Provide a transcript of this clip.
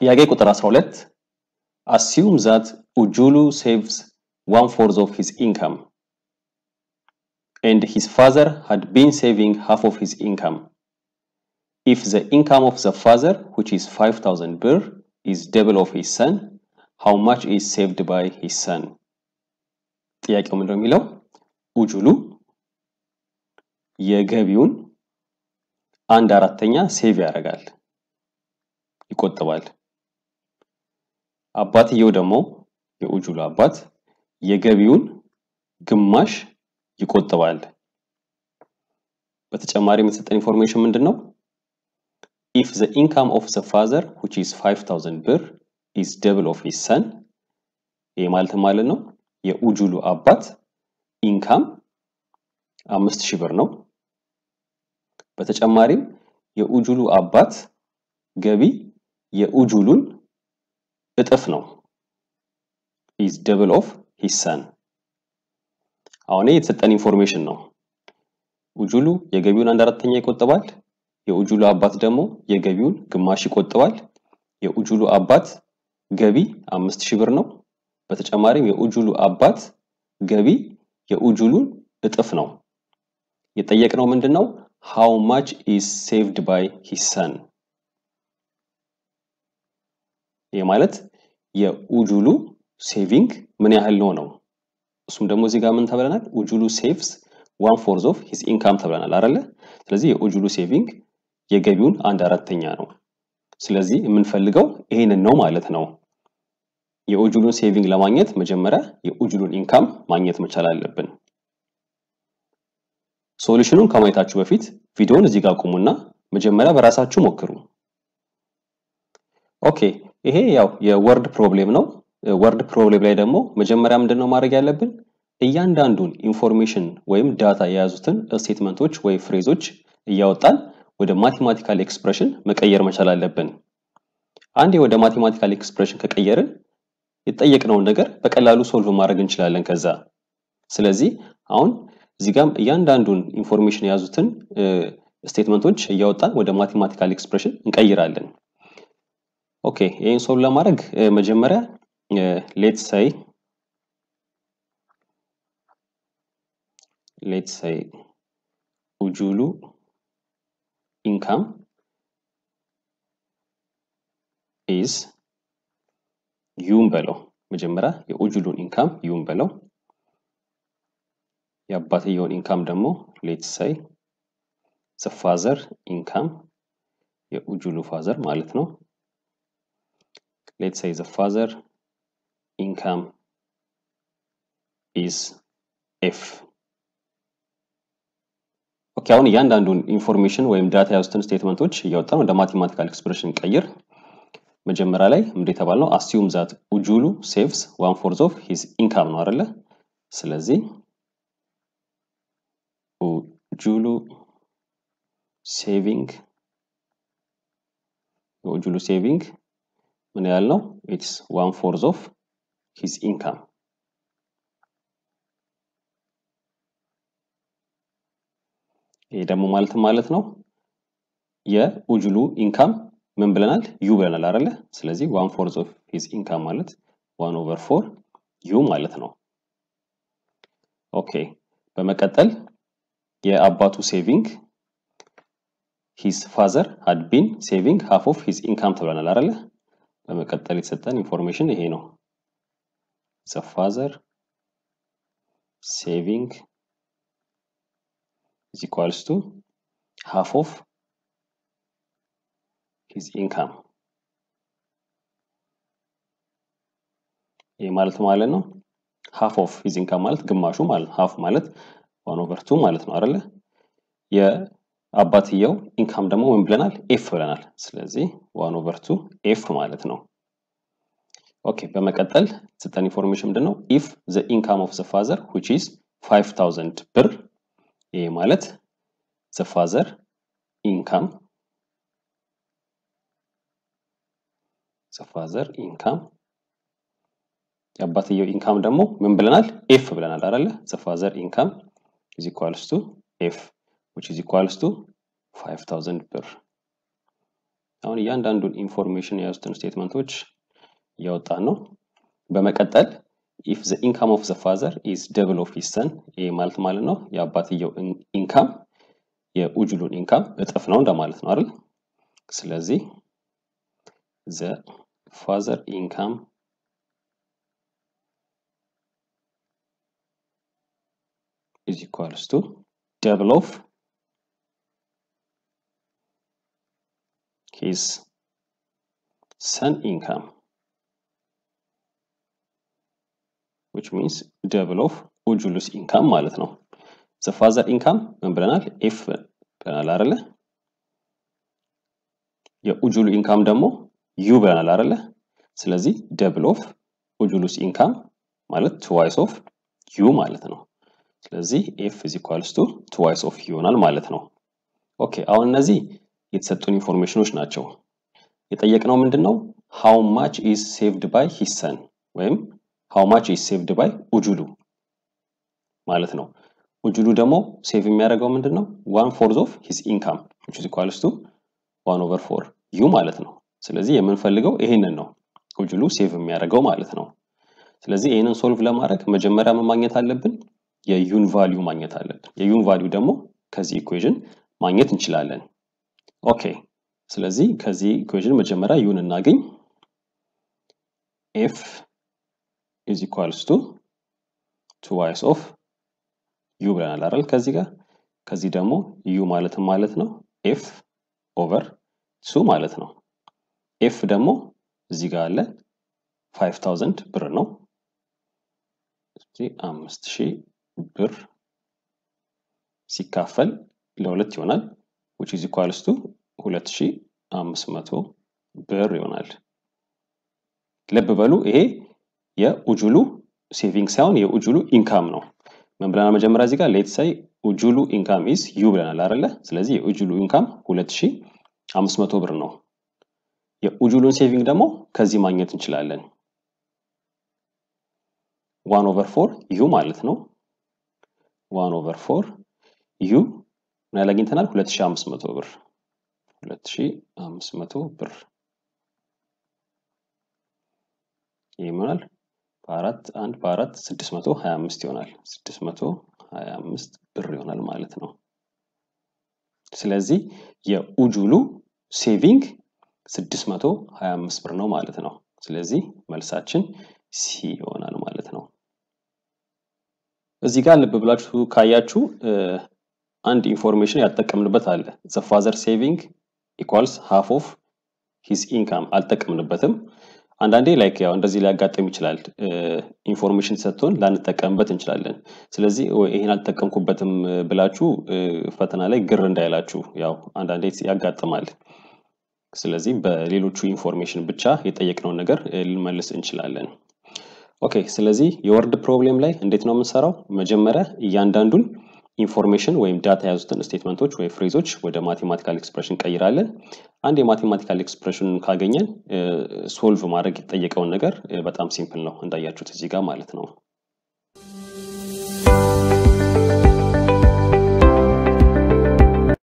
ጥያቄ ቁጥር 12 assume that Ujulu saves 1/4 of his income and his father had been saving half of his income. If the income of the father, which is 5,000 birr, is double of his son, how much is saved by his son? ጥያቄው ምንድነው የሚለው Ujulu የገቢውን 1/4 ሴቭ ያደርጋል ይቆጥባል አባትየው ደግሞ የኡጁሉ አባት የገቢውን ግማሽ ይቆጥባል በተጨማሪ መሰጠን ኢንፎርሜሽን ምንድነው if the income of the father which is 5,000 birr is double of his son ማለት ነው የኡጁሉ አባት ኢንካም 5000 ብር ነው በተጨማሪም የኡጁሉ አባት ገቢ የኡጁሉን እጥፍ ነው is double of his son አሁን የተሰጠን ኢንፎርሜሽን ነው ኡጁሉ የገቢውን 1/4 ይቆጥባል የኡጁሉ አባት ደግሞ የገቢውን ግማሽ ይቆጥባል የኡጁሉ አባት ገቢ 5000 ብር ነው በተጨማሪም የኡጁሉ አባት ገቢ የኡጁሉን እጥፍ ነው የጠየቅነው ምንድነው how much is saved by his son የማለት የኡጁሉ ሴቪንግ ምን ያህል ነው እሱም ደግሞ እዚህ ጋር ምን ተብለናል ኡጁሉ saves 1/4 of his income ተብለናል አይደለ ስለዚህ የኡጁሉ ሴቪንግ የገቢውን 1/4 ነው ስለዚህ የምንፈልገው ይሄንን ነው ማለት ነው የኡጁሉን ሴቪንግ ለማግኘት መጀመሪያ የኡጁሉን ኢንካም ማግኘት መቻል አለብን ሶሉሽኑን ከማይታችሁ በፊት ቪዲዮውን እዚህ ጋር ቆሙና መጀመሪያ በራሳችሁ ሞክሩ ኦኬ ይሄ ያው የወርድ ፕሮብሌም ነው ወርድ ፕሮብሌም ላይ ደግሞ መጀመሪያ ምንድነው ማድረግ ያለብን እያንዳንዱን ኢንፎርሜሽን ወይም ዳታ ያዙትን ስቴትመንቶች ወይ ፍሬዞች እያወጣን ወደ ማቴማቲካል ኤክስፕሬሽን መቀየር መቻል አለብን አንዴ ወደ ማቴማቲካል ኤክስፕሬሽን ከቀየርን የተጠየቀው ነገር በቀላሉ ሶልቭ ማድረግ እንችላለን ከዛ ስለዚህ አሁን እዚህ ጋር ያንዳንዱን ኢንፎርሜሽን ያዙትን ስቴትመንቶች ያወጣን ወደ ማቴማቲካል ኤክስፕሬሽን እንቀይራለን ኦኬ ይሄን ሶልቭ ለማድረግ መጀመሪያ let's say Ujulu income is ይምበለው መጀመሪያ የኡጁሉን ኢንካም ይምበለው የአባትየውን ኢንካም ደግሞ let's say the father income የኡጁሉ father ማለት ነው let's say the father income is f okay አሁን ያንዳንዱን ኢንፎርሜሽን ወይም ዳታ ያውስትን ስቴትመንቶች ያወጣን ወደ ማቴማቲካል ኤክስፕሬሽን ቀይር መጀመሪያ ላይ እንደ ተባለው assume that Ujulu saves 1/4 of his income ነው አይደለ ስለዚህ Ujulu saving ምን ያህል ነው it's 1/4 of his income ይሄ ደግሞ ማለት ነው የኡጁሉ ኢንካም ምን ብለናል ዩ ብለናል አይደለ ስለዚህ 1/4 of his income ማለት 1/4 ዩ ማለት ነው ኦኬ በመቀጠል የአባቱ ሴቪንግ his father had been saving half of his income ተብለናል አይደለ በመቀጠል የተሰጠን ኢንፎርሜሽን ይሄ ነው the father saving is equals to half of his income ይሄ ማለት ነው half of his income ማለት ግማሹ ማለት half ማለት 1/2 ማለት ነው አይደለ የአባትየው ኢንካም ደግሞ ምን ብለናል ኤፍ ብለናል ስለዚህ 1/2 ኤፍ ማለት ነው ኦኬ በመቀጠል ስለተን ኢንፎርሜሽን ምንድነው if the income of the father which is 5,000 birr ይሄ ማለት the father income የአባትየው ኢንካም ደግሞ ምን ብለናል ኤፍ ብለናል አይደለ the father income is equals to f which is equals to 5,000 birr አሁን እያንዳንዱን ኢንፎርሜሽን ያስተን ስቴትመንቶች ያወጣን ነው በመቀጠል if the income of the father is double of his son ይሄ ማለት ነው ያባትየው ኢንካም የኡጁሉን ኢንካም እጥፍ ነው እንደማለት ነው አይደል ስለዚህ the father income is equals to double of his son income, which means double of Ujulu's income. Malat no. The father income, membranal if banalarle. Ya Ujulu income demo u banalarle. Selezi double of Ujulu's income. Malat twice of u malat no. Selezi if is equals to twice of u nal malat no. Okay, our nazi. It's a ton information which nacho. It know how much is saved by his son. When how much is saved by Ujulu. Malatno. Ujulu demo saving maragoment no 1/4 of his income, which is equals to 1/4. You malatno. Selezi yemen faligo ehinen no. Ujulu saving marago malatno. Selezi ehinen solve la marak majamara magnet alebin. Ya yun value magnet aleb. Ya yun value demo kazi equation magnet nchilalen. Okay, so let's see the equation majamara yun and nagin f is equals to twice of u bran laral kaziga kazidamo u malatno f over 2 malatno f demo zigale 5000 birr no see amstshi birr sikafel lawlet yonal which is equals to 2500 birr ይሆናል ለብ በሉ ይሄ የኡጁሉ saving ሳይሆን የኡጁሉ income ነው መንብራና መጀመሪያ እዚህ ጋር let's say ኡጁሉ income is u ብለናል አይደለ ስለዚህ የኡጁሉ income 2500 ብር ነው የኡጁሉን saving ደግሞ ከዚህ ማግኘት እንችላለን 1/4 u ማለት ነው 1/4 u እና ለግንተናል 2500 ብር 2500 ብር ይመናል በአራት አንድ በአራት 625 ይሆናል 625 ብር ይሆናል ማለት ነው ስለዚህ የኡጁሉ ሴቪንግ 625 ብር ነው ማለት ነው ስለዚህ መልሳችን ሲ ይሆናል ማለት ነው እዚህ ጋር ልብ ብላችሁ ካያችሁ And information ያጠቀምንበት አለ the father saving equals half of his income አልተቀምንበትም አንዳንዴ ላይክ ያው እንደዚህ ሊያጋጥም ይችላል ኢንፎርሜሽን ሰጥቶን ላንተቀምበት እንችላለን ስለዚህ ይሄን አልተቀምኩበትም ብላችሁ ፈተና ላይ ግር እንዳይላችሁ ያው አንዳንዴ ያጋጥማል ስለዚህ በሌሎቹ ኢንፎርሜሽን ብቻ የጠየቅነው ነገር ልመልስ እንችላለን ኦኬ ስለዚህ የወርድ ፕሮብሌም ላይ እንዴት ነው የምንሰራው መጀመሪያ እያንዳንዱን ኢንፎርሜሽን ወይም ዳታ ያዙትን ስቴትመንቶች ወይ ፍሬዞች ወደ ማቴማቲካል ኤክስፕሬሽን ቀይራለን አንድ የማቴማቲካል ኤክስፕሬሽን ካገኘን ሶልቭ ማድረግ ይጠየቀው ነገር በጣም ሲምፕል ነው እንዳያችሁት እዚህ ጋር ማለት ነው